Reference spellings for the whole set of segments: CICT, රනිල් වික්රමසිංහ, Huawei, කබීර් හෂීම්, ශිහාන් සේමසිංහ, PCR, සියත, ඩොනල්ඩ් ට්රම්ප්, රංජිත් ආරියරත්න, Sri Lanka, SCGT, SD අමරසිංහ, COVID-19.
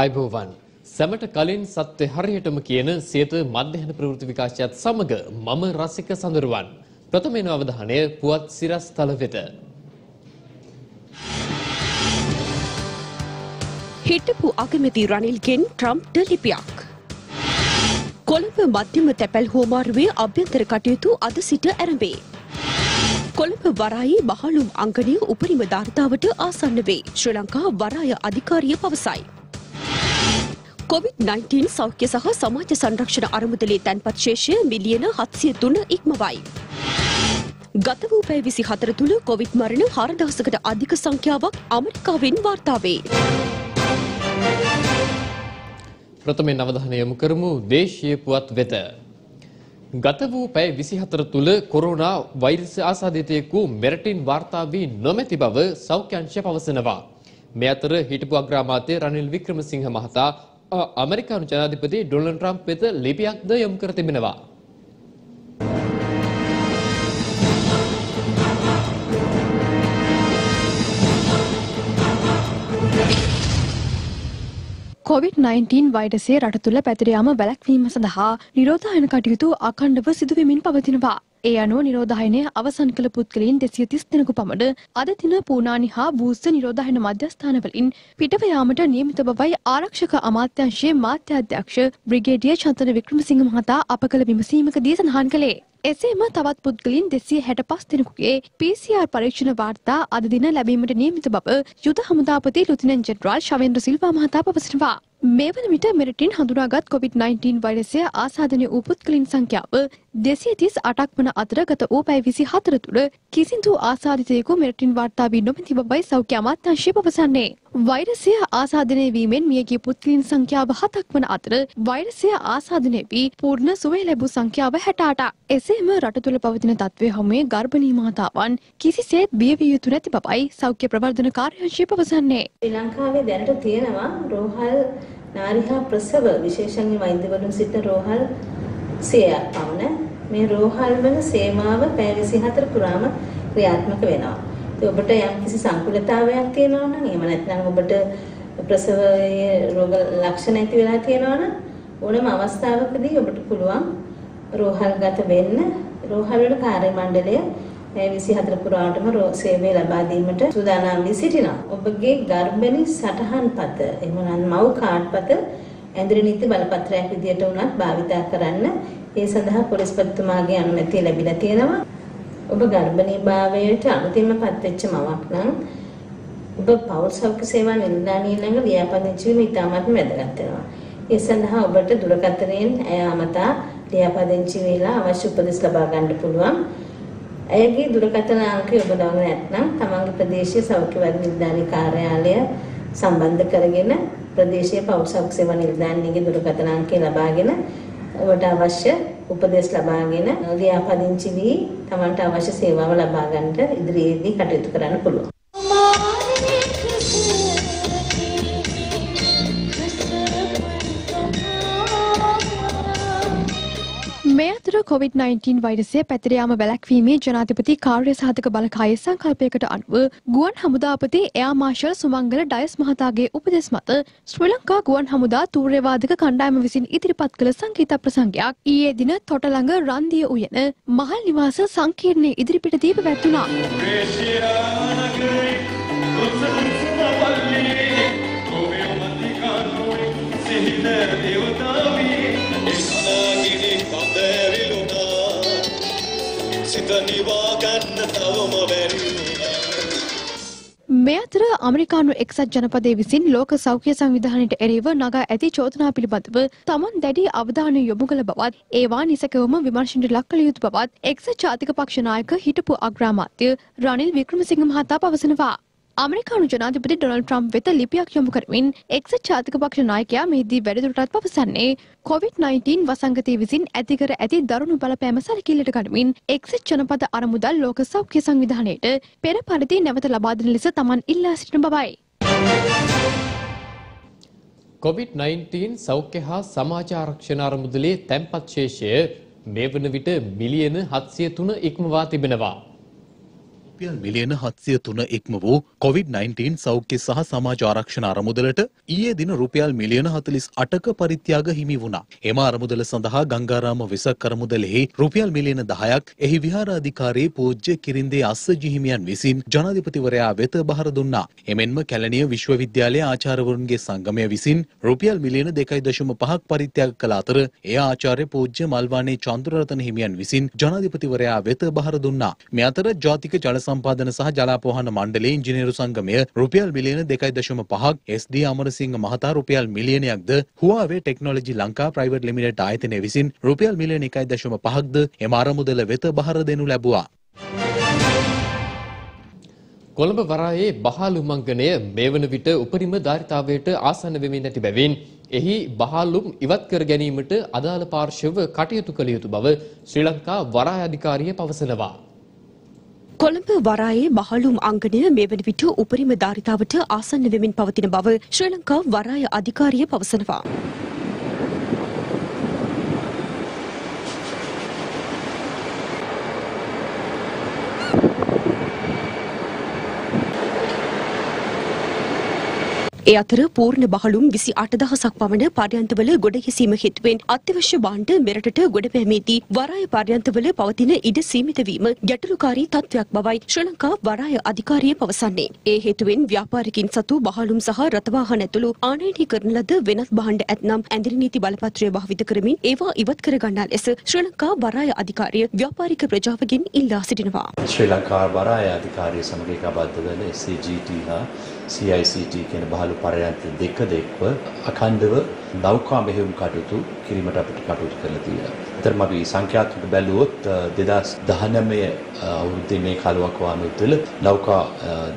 आयुभवन සැමට කලින් සත්‍ය හරියටම කියන සියත මධ්‍යහන ප්‍රවෘත්ති විකාශයත් සමග මම රසික සඳරුවන් ප්‍රථමයෙන් අවධානය පුවත් සිරස්තල වෙත හිටපු අගමැති රනිල්ගෙන් ට්‍රම්ප්ට ලිපියක් කොළඹ මධ්‍යම තැපැල් හුවමාරුවේ අභ්‍යන්තර කටයුතු අද සිට ආරම්භේ කොළඹ වරායේ බහලුම් අංගණය උපරිම ධාරිතාවට ආසන්න වේ ශ්‍රී ලංකා වරාය අධිකාරිය පවසයි COVID-19 सौख्य सह समाज संरक्षण अरमुदले तैनपत शेषय मिलियन 703 इक्मवई गत වූ පැය 24 තුල කොවිඩ් මරණ 4000කට අධික සංඛ්‍යාවක් ඇමරිකාවෙන් වාර්තා වේ. ප්‍රථමයෙන් අවධානය යොමු කරමු දේශීය පුවත් වෙත. ගත වූ පැය 24 තුල කොරෝනා වෛරස් ආසාදිතයෙකු මෙරටින් වාර්තා වී නොමැති බව සෞඛ්‍ය අංශය පවසනවා. මේ අතර හිටපු අග්‍රාමාත්‍ය රනිල් වික්‍රමසිංහ මහතා अमेरिका जनाधिपति डोनाल्ड ट्रंप वेत लिपियाक द यम करते बिनवा COVID-19 වෛරසයේ රට තුල පැතිර යාම වැළැක්වීම සඳහා නිරෝධායන කටයුතු අඛණ්ඩව සිදු වෙමින් පවතිනවා. ඒ අනුව නිරෝධායනය අවසන් කළ පුද්ගලයන් 230 දෙනෙකු පමණ අද දින පූනානි හා බූස්ස නිරෝධායන මධ්‍යස්ථානවලින් පිටව යාමට නියමිත බවයි ආරක්ෂක අමාත්‍යාංශයේ මාධ්‍ය අධ්‍යක්ෂ බ්‍රිගේඩියර් චන්දන වික්‍රමසිංහ මහතා අප කළ විමසීමකදී සඳහන් කළේ. එසේම තවත් පුද්ගලයන් 265 දෙනෙකුගේ PCR පරීක්ෂණ වාර්තා අද දින ලැබීමට නියමිත බව යුද හමුදාපති ලුතිනන්ට් ජෙනරාල් ශවේන්ද්‍ර සිල්වා මහතා පවසනවා. මේ වන විට මෙරටින් හඳුනාගත් COVID-19 වෛරසය ආසාදනය වූ පුද්ගලයන් සංඛ්‍යාව 238ක් වන අතර ගත වූ පැය 24 තුළ කිසිදු ආසාදිතයෙකු මෙරටින් වාර්තා වී නොමැති බවයි සෞඛ්‍ය අමාත්‍යාංශය පවසන්නේ. වෛරසය ආසාදනය වීමෙන් මියගිය පුද්ගලයන් සංඛ්‍යාව 7ක් වන අතර වෛරසය ආසාදනය වී පූර්ණ සුවය ලැබූ සංඛ්‍යාව 68ක්. එසේම රට තුළ පවතින තත්ත්වයේ හැමේ ගර්භණී මාතාවන් කිසිසේත් බිය විය යුතු නැති බවයි සෞඛ්‍ය ප්‍රවර්ධන කාර්යාංශය පවසන්නේ. ශ්‍රී ලංකාවේ දැනට තියෙනවා රෝහල් नारी प्रसव विशेष वैद्यवर सिट रोहल सेवन मे रोहल वन सेमाव पैरसी हतर कुराम क्रियात्मक वेना तो बट यहाँ किसी संकुलता व्यक्ति ना नियम नैतना बट प्रसव रोग लक्षण ऐति वेलाती ना उन्हें अवस्था वक्ति बट कुलवाम रोहल गत वेन्न रोहल कार्य मंडले पैरसी हतर कुराट में रो सेवे लबादी मट सुदाना मिसिटिना उबगे गर्भनी सटहन पत एमन मऊ काट पत एंद्रनीति बलपत्र विद्यट उनत भाविता करन्न ए सदह पुलिस पत्तुमागे अनुमति लැබිලා තියෙනවා ඔබ गर्भनी භාවයට අනුතිම පත් වෙච්ච මවක් නම් ඔබ පෞල් සෞඛ්‍ය සේවා නිලධාරිය ළඟ ව්‍යාපදිංචි වීම ඉතාමත් වැදගත් වෙනවා. ඒ සඳහා ඔබට දුරකථනයෙන් අමතා ව්‍යාපදිංචි වෙලා අවශ්‍ය උපදෙස් ලබා ගන්න පුළුවන්. अयगे दुर्घटना अंक तमंग प्रदेश सौख्यवाद निर्धारण कार्यालय संबंध करगेन प्रदेश पौषक सेवा निर्धारण दुर्घटना अंक लबागेन वोट अवश्य उपदेश लबागेन व्यापादी तमट अवश्य सेवा लबागंट इधर कटयुतकरण पुल COVID-19 වෛරසය පැතිර යාම වැළැක්වීමේ ජනාධිපති කාර්ය සාධක බලකායේ සංකල්පයකට අනුව ගුවන් හමුදාපති එයා මාෂල් සුමංගල ඩයස් මහතාගේ උපදෙස් මත ශ්‍රී ලංකා ගුවන් හමුදා තූර්යවාදක කණ්ඩායම විසින් ඉදිරිපත් කළ සංකීත ප්‍රසංගයක් ඊයේ දින තොට ළඟ රන්දිය උයන මහල් නිවාස සංකීර්ණයේ ඉදිරිපිට දීප වැතුණා. මේ අතර ඇමරිකානු එක්සත් ජනපදයේ විසින් ලෝක සෞඛ්‍ය සංවිධානයට එරෙහිව නගා ඇති චෝදනා පිළිබඳව තමන් දැඩි අවධානය යොමු කළ බවත් ඒවා නිසකවම විමර්ශනයට ලක් කළ යුතු බවත් එක්සත් ජාතික පක්ෂ නායක හිටපු අග්‍රාමාත්‍ය රනිල් වික්‍රමසිංහ මහතා පවසනවා. ඇමරිකානු ජනාධිපති ඩොනල්ඩ් ට්‍රම්ප් වෙත ලිපියක් යොමු කරමින් එක්සත් ජාතික පක්ෂ නායකයා මෙහිදී වැඩිදුරටත් පවසන්නේ COVID-19 වසංගතය විසින් ඇතිකර ඇති දරුණු බලපෑම සැලකිල්ලට ගනිමින් එක්සත් ජනපද අරමුදල් ලෝක සෞඛ්‍ය සංවිධානයට පෙර පරිදි නැවත ලබා දෙන ලෙස තමන් ඉල්ලා සිටින බවයි. COVID-19 සෞඛ්‍ය හා සමාජ ආරක්ෂණ අරමුදලේ තැන්පත් ශේෂය මේ වන විට මිලියන 703 ඉක්මවා තිබෙනවා. රුපියල් මිලියන 703 ඉක්ම වූ COVID-19 සෞඛ්‍ය සහ සමාජ ආරක්ෂණ අරමුදලට ඊයේ දින රුපියල් මිලියන 48ක පරිත්‍යාග හිමි වුණා. එම අරමුදල සඳහා ගංගාරාම වෙසක් අරමුදලෙහි රුපියල් මිලියන 10ක් එහි විහාරාධිකාරී පූජ්‍ය කිරින්දේ අස්සජි හිමියන් විසින් ජනාධිපතිවරයා වෙත බහර දුන්නා. එමෙන්ම කැලණිය විශ්වවිද්‍යාලයේ ආචාර්යවරුන්ගේ සංගමය විසින් රුපියල් මිලියන 2.5ක් පරිත්‍යාග කළ අතර එය ආචාර්ය පූජ්‍ය මල්වානේ චන්ද්‍රරතන හිමියන් විසින් ජනාධිපතිවරයා වෙත බහර දුන්නා. මේ අතර ජාතික ජල සම්පාදන සහ ජලාපෝහන මණ්ඩලයේ ඉංජිනේරු සංගමය රුපියල් මිලියන 2.5ක් SD අමරසිංහ මහතා රුපියල් මිලියනයක්ද Huawei Technology Lanka private limited ආයතනය විසින් රුපියල් මිලියන 1.5ක්ද එම අරමුදල වෙත බහර දෙනු ලැබුවා. කොළඹ වරායේ බහලුම් අංගණය මේ වන විට උපරිම ධාරිතාවයට ආසන්න වෙමින් නැති බැවින් එහි බහලුම් ඉවත් කර ගැනීමට අදාළ පාර්ශව කටයුතු කළ යුතු බව ශ්‍රී ලංකා වරාය අධිකාරිය පවසනවා. කොළඹ වරායේ බහලුම් අංගණය මේ වන විට උපරිම ධාරිතාවට ආසන්න වෙමින් පවතින බව ශ්‍රී ලංකා වරාය අධිකාරිය පවසනවා. ඒ අතර පූර්ණ බහලුම් 28000ක් පමණ පාර්යන්තවල ගොඩ ගැසීම හේතුවෙන් අත්‍යවශ්‍ය භාණ්ඩ මෙරටට ගොඩ පැමිණීදී වරාය පාර්යන්තවල පවතින ඉඩ සීමිත වීම ගැටලුකාරී තත්ත්වයක් බවයි ශ්‍රී ලංකා වරාය අධිකාරිය පවසන්නේ. ඒ හේතුවෙන් ව්‍යාපාරිකින් සතු බහලුම් සහ රථවාහන ඇතුළු ආනයනය කරන ලද වෙනත් භාණ්ඩ ඇතනම් ඇඳිරි නීති බලපත්‍රය භාවිත කරමින් ඒවා ඉවත් කර ගන්නා ලෙස ශ්‍රී ලංකා වරාය අධිකාරිය ව්‍යාපාරික ප්‍රජාවගෙන් ඉල්ලා සිටිනවා. ශ්‍රී ලංකා වරාය අධිකාරිය සමග එකබද්ධ වන SCGT හා CICT කියන බහලු පරයන්ත දෙක දෙක්ව අඛණ්ඩව නෞකා මෙහෙයුම් කටයුතු කිරීමට අපිට කටයුතු කරලා තියෙනවා. ඒතරම අපි සංඛ්‍යාත්මක බැලුවොත් 2019 අවුරුද්දේ මේ කාලවක වානුව තුළ නෞකා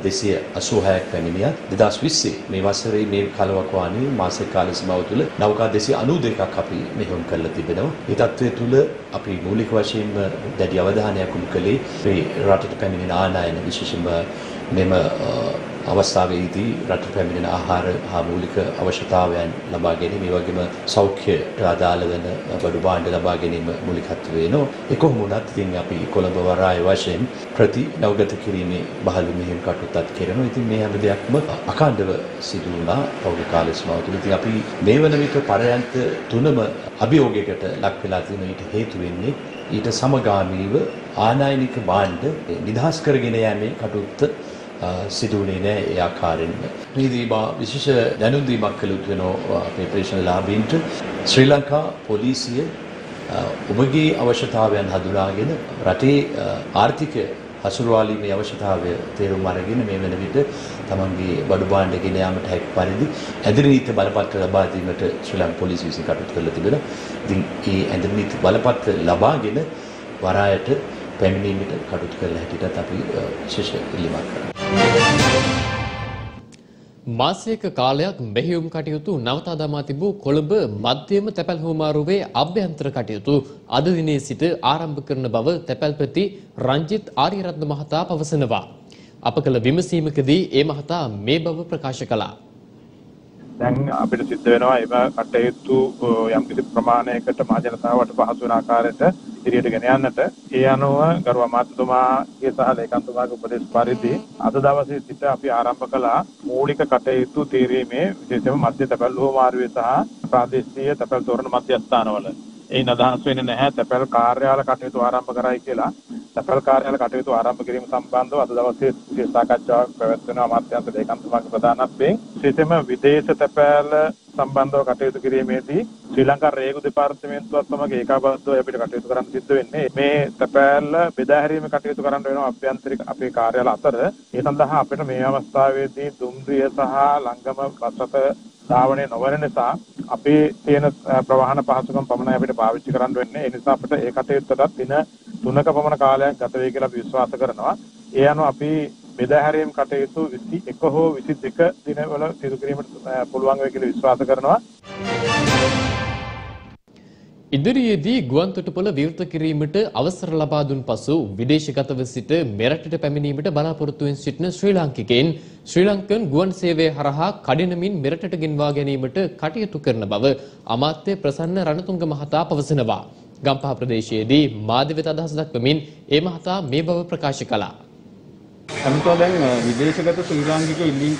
286ක් පැමිණියා. 2020 මේ වසරේ මේ කාලවක වානුවේ මාසික කාල සීමාව තුළ නෞකා 292ක් අපි මෙහෙයුම් කරලා තිබෙනවා. මේ තත්ත්වය තුළ අපි මූලික වශයෙන්ම දැඩි අවධානයක් යොමු කළේ මේ රටට පැමිණෙන ආනයන විශේෂම මෙම අවස්ථාවේදී රට පැමිණෙන ආහාර හා මූලික අවශ්‍යතාවයන් ලබා ගැනීම ඒ වගේම සෞඛ්‍යයට අදාළ වෙන බඩු භාණ්ඩ ලබා ගැනීම මූලිකත්වය වෙනවා. ඒ කොහොම වුණත් ඉතින් අපි කොළඹ වරාය වශයෙන් ප්‍රති නවගත කිරීමේ බහළු මෙහෙයුම් කටයුත්තක් කරනවා. ඉතින් මේ හැම දෙයක්ම අඛණ්ඩව සිදු වුණා පෞද්ගලික කාල සීමාව තුළ. ඉතින් අපි මේ වන විට පරයන්ත 3ම අභියෝගයකට ලක් වෙලා තියෙන ඊට හේතු වෙන්නේ ඊට සමගාමීව ආනයනික භාණ්ඩ නිදහස් කරගෙන යෑමේ කටයුත්ත සිදුවුණේ නෑ. ඒ ආකාරයෙන්ම රීදීබා විශේෂ දැනුම් දීමක් කළ යුතු වෙනවා අපේ ප්‍රේක්ෂණලාභීන්ට. ශ්‍රී ලංකා පොලිසිය ඔබගේ අවශ්‍යතාවයන් හඳුනාගෙන රටේ ආර්ථිකය හසුරුවාලීමේ අවශ්‍යතාවය තේරුම් අරගෙන මේ වෙන විට තමන්ගේ බඩු භාණ්ඩ ගෙන යාමට හැකි පරිදි ඇඳිරි නීති බලපත්‍ර ලබා දීමට ශ්‍රී ලංකා පොලිසිය විසින් කටයුතු කරලා තිබෙනවා. ඉතින් මේ ඇඳිරි නීති බලපත්‍ර ලබාගෙන වරායට පැමිණීමට කටයුතු කළ හැටියටත් අපි විශේෂ ඉල්ලීමක් කරනවා. මාසික කාලයක් මෙහෙයුම් කටයුතු නවතා දමා තිබූ කොළඹ මධ්‍යම තැපැල් හුවමාරුවේ අභ්‍යන්තර කටයුතු අද දිනේ සිට ආරම්භ කරන බව තැපැල්පති රංජිත් ආරියරත්න මහතා පවසනවා. අප කළ විමසීමකදී ඒ මහතා මේ බව ප්‍රකාශ කළා. දැන් අපිට සිද්ධ වෙනවා එම කටයුතු යම්කිසි ප්‍රමාණයකට මහ ජනතාවට පහසු වෙන ආකාරයට ඉදිරියට ගෙන යන්නට. ඒ අනුව ගරු අමාත්‍යතුමාගේ සහ ලේකම්තුමාගේ උපදෙස් පරිදි අද දවසේ සිට අපි ආරම්භ කළා මූලික කටයුතු තීරීමේ විශේෂයෙන්ම මධ්‍ය තැපැල් හුවමාරුවේ සහ ප්‍රාදේශීය තැපැල් තොරණ මධ්‍යස්ථානවල. එයින් අදහස් වෙන්නේ නැහැ තැපැල් කාර්යාල කටයුතු ආරම්භ කරයි කියලා. තැපැල් කාර්යාල කටයුතු ආරම්භ කිරීම සම්බන්ධව අද දවසේ විශේෂ සාකච්ඡාවක් පැවැත්වෙනවා අමාත්‍යාංශ ලේකම්තුමාගේ ප්‍රධානත්වයෙන්. විශේෂයෙන්ම විදේශ තැපැල් සම්බන්ධව කටයුතු කිරීමේදී ශ්‍රී ලංකා රේගු දෙපාර්තමේන්තුවත් සමග ඒකාබද්ධව අපිට කටයුතු කරන්න සිද්ධ වෙන්නේ. මේ තැපෑල්ල බෙදා හැරීම කටයුතු කරන්න වෙනවා අභ්‍යන්තරික අපේ කාර්යාල අතර. ඒ සඳහා අපිට මේ අවස්ථාවේදී දුම්රිය සහ ලංගම බස් රථ ධාවනය නොවන නිසා අපේ තියෙන ප්‍රවාහන පහසුකම් පමණයි අපිට පාවිච්චි කරන්න වෙන්නේ. ඒ නිසා අපිට ඒ කටයුත්තට දින 3ක පමණ කාලයක් ගත වෙයි කියලා විශ්වාස කරනවා. ඒ අනුව අපි බෙදා හැරීම් කටයුතු 21 හෝ 22 දිනවල සිදු කිරීමට පුළුවන් වෙයි කියලා විශ්වාස කරනවා. ඉදිරියේදී ගුවන්තොටුපළ විවෘත කිරීමට අවසර ලබා දුන් පසු විදේශගතව සිට මෙරටට පැමිණීමට බලාපොරොත්තුෙන් සිටින ශ්‍රී ලාංකිකයන් ශ්‍රී ලංකන් ගුවන් සේවය හරහා කඩිනමින් මෙරටට ගෙන්වා ගැනීමට කටයුතු කරන බව අමාත්‍ය ප්‍රසන්න රණතුංග මහතා පවසනවා. ගම්පහ ප්‍රදේශයේදී මාධ්‍ය වෙත අදහස් දක්වමින් ඒ මහතා මේ බව ප්‍රකාශ කළා. अमिता दें विदेश श्रीलंक इलीन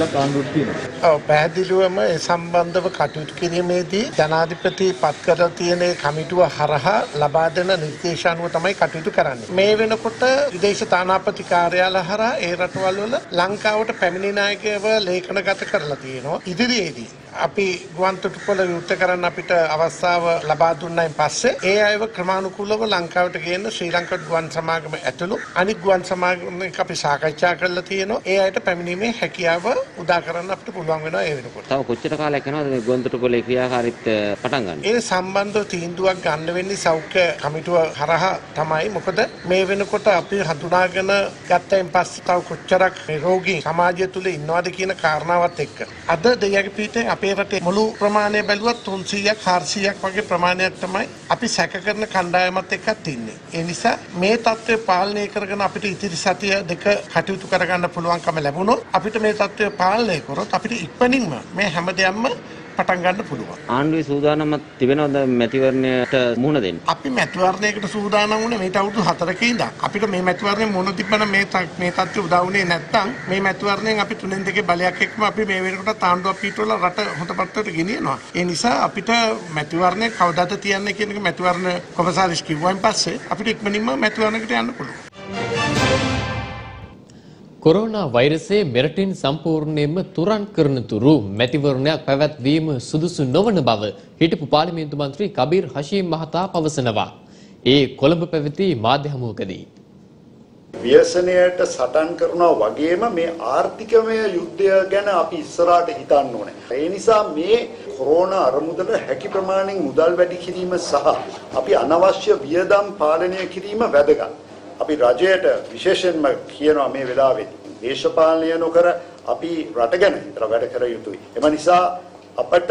लंका පැහැදිලිවම ඒ සම්බන්ධව කටයුතු කිරීමේදී ජනාධිපති පත් කර තියෙන කමිටුව හරහා ලබා දෙන නිර්දේශ අනුව තමයි කටයුතු කරන්නේ. මේ වෙනකොට විදේශ තානාපති කාර්යාල හරහා ඒ රටවල් වල ලංකාවට පැමිණි නායකයව ලේඛනගත කරලා තියෙනවා. ඉදිරියේදී අපි ගුවන්තොටුපළ විවෘත කරන්න අපිට අවස්ථාව ලබා දුන්නායින් පස්සේ ඒ අයව ක්‍රමානුකූලව ලංකාවට ගේන ශ්‍රී ලංකා ගුවන් සමාගම ඇතුළු අනිත් ගුවන් සමාගම් එක්ක අපි සාකච්ඡා කරලා තියෙනවා. ඒ අයට පැමිණීමේ හැකියාව උදා කරන්න අපිට පුළුවන් වෙනවා. තව කොච්චර කාලයක් යනවද ගොන්තොටුපොලේ ක්‍රියාකාරීත්වය පටන් ගන්න? ඒ සම්බන්ධව තීන්දුවක් ගන්න වෙන්නේ සෞඛ්‍ය කමිටුව හරහා තමයි. මොකද මේ වෙනකොට අපි හඳුනාගෙන ගත්තයින් පස්සේ තව කොච්චරක් රෝගී සමාජය තුල ඉන්නවද කියන කාරණාවත් එක්ක අද දෙයගේ පිටේ අපේ රටේ මුළු ප්‍රමාණය බැලුවත් 300ක් 400ක් වගේ ප්‍රමාණයක් තමයි අපි සැක කරන කණ්ඩායමත් එක්කත් ඉන්නේ. ඒ නිසා මේ தත්ත්වය පාලනය කරගෙන අපිට ඉතිරි සතිය දෙක කටයුතු කරගන්න පුළුවන්කම ලැබුණොත් අපිට මේ தත්ත්වය පාලනය කරොත් අපිට ඉක්මනින් මේ හැමදේම පටන් ගන්න පුළුවන්. ආණ්ඩුවේ සූදානම්ක් තිබෙනවද මැතිවරණයට මුහුණ දෙන්න? අපි මැතිවරණයකට සූදානම් වුණේ මේට අවුරුදු 4ක ඉඳන්. අපිට මේ මැතිවරණය මුහුණ තිබ්බනම් මේ තත්ත්වය උදා වුණේ නැත්නම් මේ මැතිවරණයෙන් අපි 3-2 බලයක් එක්කම අපි මේ වෙනකොට තාණ්ඩුවක් පිටවලා රට හොතපත්තට ගෙනියනවා. ඒ නිසා අපිට මැතිවරණය කවදාද තියන්නේ කියන එක මැතිවරණ කොමසාරිස් කිව්වන් පස්සේ අපිට ඉක්මනින්ම මැතිවරණයකට යන්න පුළුවන්. කොරෝනා වෛරසය මෙරටින් සම්පූර්ණයෙන්ම තුරන් කරන තුරු මැතිවරණයක් පැවැත්වීම සුදුසු නොවන බව හිටපු පාර්ලිමේන්තු මන්ත්‍රී කබීර් හෂීම් මහතා පවසනවා. ඒ කොළඹ පැවති මාධ්‍ය හමුවකදී ව්‍යසනයට සටන් කරනවා වගේම මේ ආර්ථිකමය යුද්ධය ගැන අපි ඉස්සරහට හිතන්න ඕනේ. ඒ නිසා මේ කොරෝනා අරමුදල හැකි ප්‍රමාණයෙන් මුදල් වැඩි කිරීම සහ අපි අනවශ්‍ය වියදම් පාලනය කිරීම වැදගත්. අපි රජයට විශේෂයෙන්ම කියනවා මේ වෙලාවේදී දේශපාලනය නොකර අපි රට ගැන විතර වැඩ කර යුතුයි. එම නිසා අපට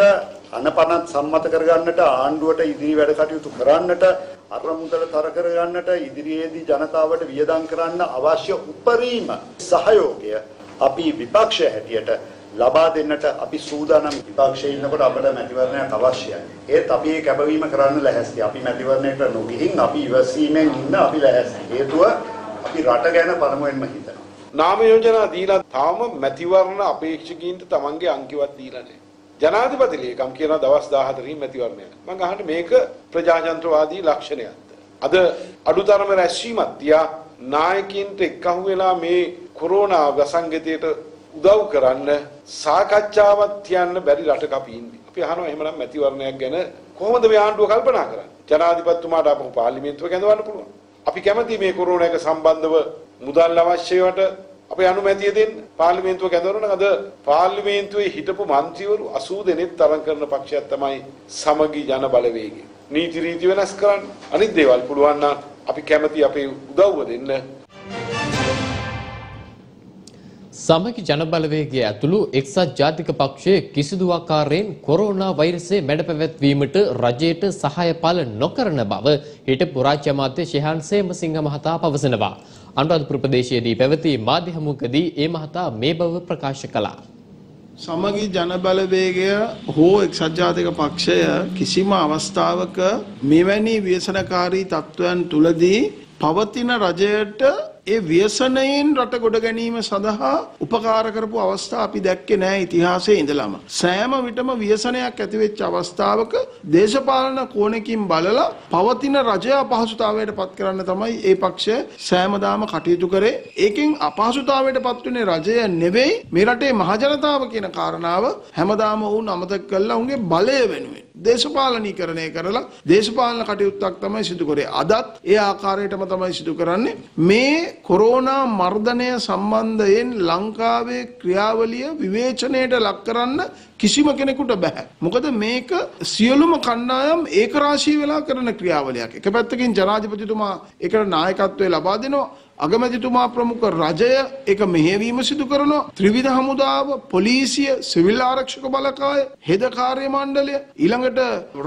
අනපනත් සම්මත කරගන්නට ආණ්ඩුවට ඉදිරි වැඩ කටයුතු කරන්නට අරමුදල තර කරගන්නට ඉදිරියේදී ජනතාවට වියදම් කරන්න අවශ්‍ය උපරිම සහයෝගය අපි විපක්ෂය හැටියට ලබා දෙන්නට අපි සූදානම්. විපක්ෂයේ ඉන්නකොට අපිට මැතිවරණයක් අවශ්‍යයි. ඒත් අපි ඒ කැපවීම කරන්න ලැහැස්ති. අපි මැතිවරණයට නොගිහින් අපි ඉවසීමෙන් ඉන්න අපි ලැහැස්ති. හේතුව අපි රට ගැන පළමුවෙන්ම හිතනවා. නාම යෝජනා දීලා තාම මැතිවරණ අපේක්ෂකීන්ට තමන්ගේ අංකවත් දීලා නැහැ. ජනාධිපති ලේකම් කියන දවස් 14 මැතිවරණයක්. මම අහන්නේ මේක ප්‍රජාතන්ත්‍රවාදී ලක්ෂණයක්ද? අද අඩුතරම රැස්වීමක් තියා නායකින්ට එක්කහුව වෙලා මේ කොරෝනා වසංගතයට උදව් කරන්න සාකච්ඡාවක් තියන්න බැරි රටක අපි ඉන්නේ. අපි අහනවා එහෙමනම් මැතිවරණයක් ගැන කොහොමද මේ ආණ්ඩුව කල්පනා කරන්නේ? ජනාධිපතිතුමාට අපු පාර්ලිමේන්තුව කැඳවන්න පුළුවන්. අපි කැමති මේ කොරෝනා එක සම්බන්ධව මුදල් අවශ්‍යයට අපේ අනුමැතිය දෙන්න. පාර්ලිමේන්තුව කැඳවනවා. අද පාර්ලිමේන්තුවේ හිටපු මන්ත්‍රීවරු 80 දෙනෙක් තරඟ කරන පක්ෂයක් තමයි සමගි ජන බලවේගය. නීති රීති වෙනස් කරන්න අනිත් දේවල් පුළුවන් නම් අපි කැමති අපේ උදව්ව දෙන්න. සමගි ජනබලවේගය ඇතුළු එක්සත් ජාතික පක්ෂයේ කිසිදු ආකාරයෙන් කොරෝනා වෛරසය මැඩපැවැත්වීමට රජයට සහාය පළ නොකරන බව හිටපු රාජ්‍ය අමාත්‍ය ශිහාන් සේමසිංහ මහතා පවසනවා. අනුරාධපුර ප්‍රදේශයේදී පැවති මාධ්‍ය හමුවකදී ඒ මහතා මේ බව ප්‍රකාශ කළා. සමගි ජනබලවේගය හෝ එක්සත් ජාතික පක්ෂය කිසිම අවස්ථාවක මෙවැනි ව්‍යසනකාරී තත්ත්වයන් තුලදී පවතින රජයට ඒ ව්‍යසනයෙන් රට ගොඩ ගැනීම සඳහා උපකාර කරපු අවස්ථා අපි දැක්කේ නැහැ ඉතිහාසයේ ඉඳලම. සෑම විටම ව්‍යසනයක් ඇති වෙච්ච අවස්ථාවක දේශපාලන කෝණකින් බලලා පවතින රජය අපහසුතාවයට පත් කරන්න තමයි ඒ පක්ෂය සෑමදාම කටයුතු කරේ. ඒකෙන් අපහසුතාවයට පත් වුනේ රජය නෙවෙයි මේ රටේ මහජනතාව කියන කාරණාව හැමදාම වුණ අමතක කළා. උන්ගේ බලය වෙනුවෙන් දේශපාලනීකරණය කරලා දේශපාලන කටයුත්තක් තමයි සිදු කරේ. අදත් ඒ ආකාරයටම තමයි සිදු කරන්නේ. මේ කොරෝනා මර්ධනය සම්බන්ධයෙන් ලංකාවේ ක්‍රියාවලිය විවේචනයට ලක් කරන්න කිසිම කෙනෙකුට බෑ. මොකද මේක සියලුම කණ්ඩායම් ඒකරාශී වෙලා කරන ක්‍රියාවලියක්. එක පැත්තකින් ජනාධිපතිතුමා ඒකට නායකත්වය ලබා දෙනවා. අගමැතිතුමා ප්‍රමුඛ රජය ඒක මෙහෙවීම සිදු කරනවා. ත්‍රිවිධ හමුදාව, පොලිසිය, සිවිල් ආරක්ෂක බලකාය, හෙද කාර්ය මණ්ඩලය, ඊළඟට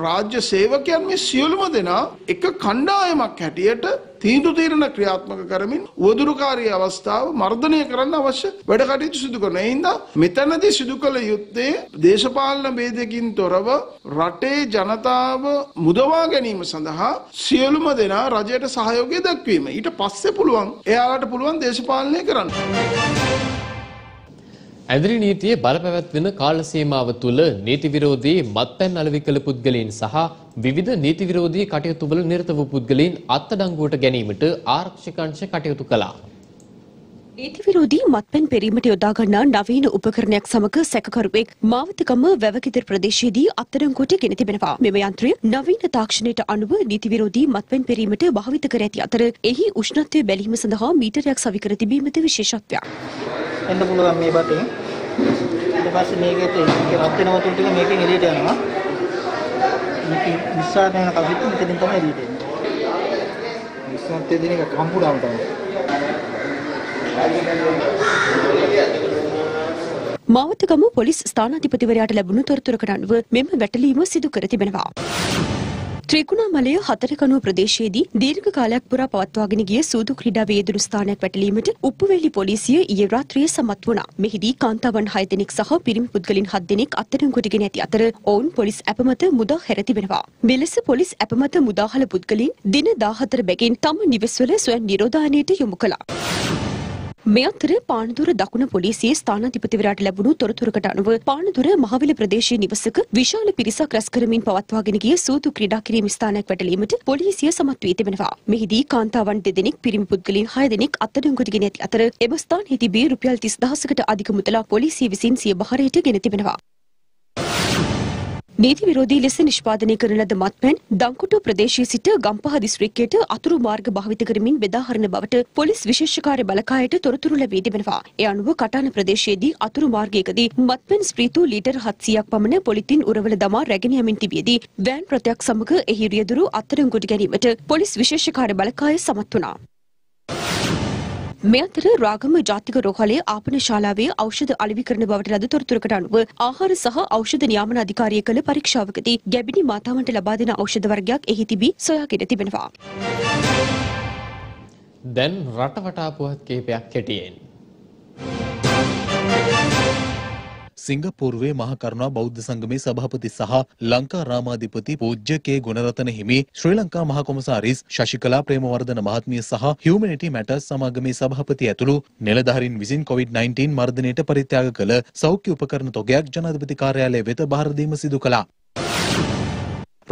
රාජ්‍ය සේවකයන් මේ සියලුම දෙනා එක කණ්ඩායමක් හැටියට තීන්දු తీරන ක්‍රියාත්මක කරමින් උවදුරුකාරී අවස්ථාව මර්ධනය කරන්න අවශ්‍ය වැඩ කටයුතු සිදු කරන. ඒ හින්දා මෙතනදී සිදු කළ යුත්තේ දේශපාලන ભેදකින් තොරව රටේ ජනතාව මුදවා ගැනීම සඳහා සියලුම දෙනා රජයට සහයෝගය දක්වීම. ඊට පස්සේ පුළුවන් එයාලට පුළුවන් දේශපාලනය කරන්න. ඇඳරි නීතියේ බලපැවැත්වෙන කාල සීමාව තුළ නීති විරෝධී මත්පැන් අලෙවිකල පුද්ගලයන් සහ විවිධ නීති විරෝධී කටයුතු වල නිරත වූ පුද්ගලයන් අත්අඩංගුවට ගැනීමට ආරක්ෂක අංශ කටයුතු කළා. නීති විරෝධී මත්පැන් පෙරීමට යොදා ගන්නා නවීන උපකරණයක් සමග සැකකරුවෙක් මාවතකම වැවකිතර ප්‍රදේශයේදී අත්අඩංගුවට ගෙන තිබෙනවා. මෙම යන්ත්‍රය නවීන තාක්ෂණයට අනුව නීති විරෝධී මත්පැන් පෙරීමට භාවිත කර ඇති අතර එහි උෂ්ණත්වය බැලීම සඳහා මීටරයක් සවි කර තිබීමද විශේෂත්වයක්. එන්න පුළුවන් මේ බතෙන්. ඊට පස්සේ මේකෙත් රත් වෙන වතුර ටික මේකෙන් එළියට යනවා. මේක විශ්වාස වෙන කපිට මෙතනින් තමයි එළියට එන්නේ. විශ්වාසයේ දෙන එක කම්බුඩාම තමයි. මාවතගම පොලිස් ස්ථානාධිපතිවරයාට ලැබුණු තොරතුරකට අනුව මෙම වැටලීම සිදු කර තිබෙනවා. ත්‍රිකුණාමලය හතරකනුව ප්‍රදේශයේදී දීර්ඝ කාලයක් පුරා පවත්වාගෙන ගිය සූදු ක්‍රීඩාවේ යෙදුණු ස්ථානයක් වැටලීමට උප්පුවේලි පොලිසිය ඊයේ රාත්‍රියේ සමත් වුණා. මෙහිදී කාන්තාවන් 6 දෙනෙක් සහ පිරිමි පුද්ගලයන් 7 දෙනෙක් අත්අඩංගුවට ගෙන ඇති අතර ඔවුන් පොලිස් අපමත මුදා හැර තිබෙනවා. මෙලෙස පොලිස් අපමත මුදාහල පුද්ගලයන් දින 14 බැගින් තම නිවෙස්වල ස්වයං නිරෝධායනයට යොමු කළා. මේ අතර පානදුර දකුණ පොලිසියේ ස්ථානාධිපතිවරයාට ලැබුණු තොරතුරකට අනුව පානදුර මහවිල ප්‍රදේශයේ නිවසක විශාල පිරිසක් රැස් කරමින් පවත්වාගෙන ගිය සූදු ක්‍රීඩා කිරීම ස්ථානයක් වැටලීමට පොලිසිය සමත් වී තිබෙනවා. මෙහිදී කාන්තාවන් 2 දෙනෙක් පිරිමි පුද්ගලයන් 6 දෙනෙක් අත්අඩංගුවට ගෙන ඇති අතර එම ස්ථානයේ තිබී රුපියල් 30,000කට අධික මුදලක් පොලිසිය විසින් සිය බහරයට ගෙන තිබෙනවා. නීති විරෝධී ලෙස නිෂ්පාදනය කරන ලද මත්පැන් දංකුට්ටුව ප්‍රදේශයේ සිට ගම්පහ දිස්ත්‍රික්කයට අතුරු මාර්ග භාවිත කරමින් බෙදා හරින බවට පොලිස් විශේෂ කාර්ය බලකායට තොරතුරු ලැබී තිබෙනවා. ඒ අනුව කටාන ප්‍රදේශයේදී අතුරු මාර්ගයකදී මත්පැන් ස්ප්‍රීතු ලීටර් 700ක් පමණ පොලිතින් උරවල දමා රැගෙන යමින් තිබියදී වෑන් රථයක් සමග එහි රියදුරු අත්අඩංගුවට ගැනීමට පොලිස් විශේෂ කාර්ය බලකාය සමත් වුණා. මේ අතර රාගම ජාතික රෝහලේ ආපන ශාලාවේ ඖෂධ අලෙවිකරණ බවට ලද තොරතුරකට අනුව ආහාර සහ ඖෂධ නියාමන අධිකාරිය කළ පරීක්ෂාවකදී ගැබිණි මාතාවන්ට ලබා දෙන ඖෂධ වර්ගයක් එහි තිබී සොයාගෙන තිබෙනවා. දැන් රටවටා පුවත් කිහිපයක් කෙටියෙන්. सिंगापुर महाकरुणा बौद्ध संघ में सभापति सह लंका रामाधिपति पूज्य के गुणरत्न हिमी श्रीलंका महाकोमसारीस शशिकला प्रेमवर्धन महात्मिय सह ह्यूमैनिटी मैटर्स समागमे सभापति अतुलु नेलधारीन विसिन कोविड-19 मर्दनेट परित्याग कल सौख्य उपकरण तोगेयक जनाधिपति कार्यालय वेत बहार दीम सिदु कला.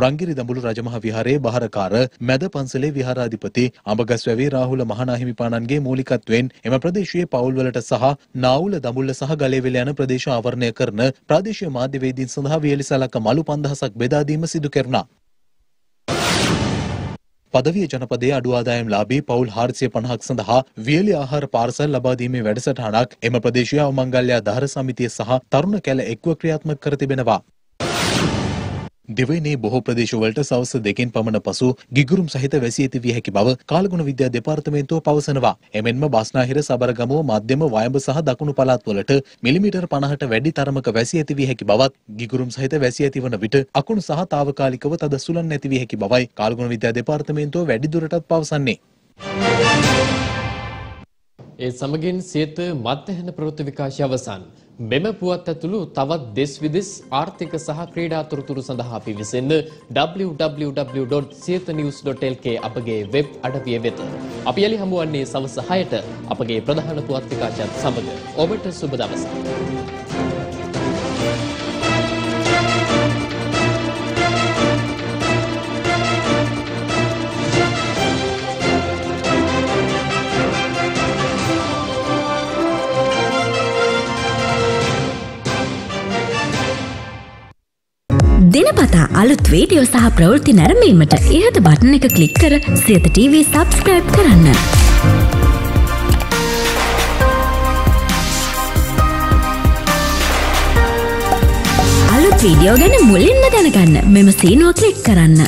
රංගිරි දඹුළු රජමහා විහාරයේ බහරකාර මැද පන්සලේ විහාරාධිපති අඹගස්වැවේ රාහුල මහානාහිමිපාණන්ගේ මූලිකත්වයෙන් එම ප්‍රදේශයේ පවුල්වලට සහ නාවුල දඹුල්ල සහ ගලේවැල යන ප්‍රදේශ ආවරණය කරන ප්‍රාදේශීය මාධ්‍යවේදීන් සඳහා වියලිසලක මලු 5000ක් බෙදා දීම සිදු කෙරුණා. පදවිය ජනපදයේ අඩු ආදායම් ලාභී පවුල් 450ක් සඳහා වියලි ආහාර පාර්සල් ලබා දීමේ වැඩසටහනක් එම ප්‍රදේශීය අවමංගල්‍ය ආධාර සමිතිය සහ තරුණ කැල එක්ව ක්‍රියාත්මක කර තිබෙනවා. දෙවයිනේ බොහෝ ප්‍රදේශවලට සවස් දෙකෙන් පමණ පසු ගිගුරුම් සහිත වැසි ඇති විය හැකි බව කාලගුණ විද්‍යා දෙපාර්තමේන්තුව පවසනවා. එමෙන්ම බස්නාහිර සබරගමුව මධ්‍යම වයඹ සහ දකුණු පළාත්වලට මිලිමීටර් 50ට වැඩි තරමක වැසි ඇති විය හැකි බවත් ගිගුරුම් සහිත වැසි ඇතිවන විට අකුණු සහ తాවකාලිකව තද සුළං ඇති විය හැකි බවයි කාලගුණ විද්‍යා දෙපාර්තමේන්තුව වැඩි දුරටත් පවසන්නේ. ඒ සමගින් සියත මත්පැන් ප්‍රවෘත්ති විකාශය අවසන්. මෙම පුවත් ඇතුළු තවත් දෙස් විදෙස් ආර්ථික සහ ක්‍රීඩා තොරතුරු සඳහා පිවිසෙන්න www.siethanews.lk අපගේ වෙබ් අඩවිය වෙත. අපි යලි හමුවන්නේ සවස 6ට අපගේ ප්‍රධාන පුවත් විකාශයත් සමග. ඔබට සුබ දවසක්. දිනපතා අලුත් වීඩියෝ සහ ප්‍රවෘත්ති නැරඹීමට ඉහත බටන් එක ක්ලික් කර සියත TV subscribe කරන්න. අලුත් වීඩියෝ ගැන මුලින්ම දැනගන්න මෙම සීනුව ක්ලික් කරන්න.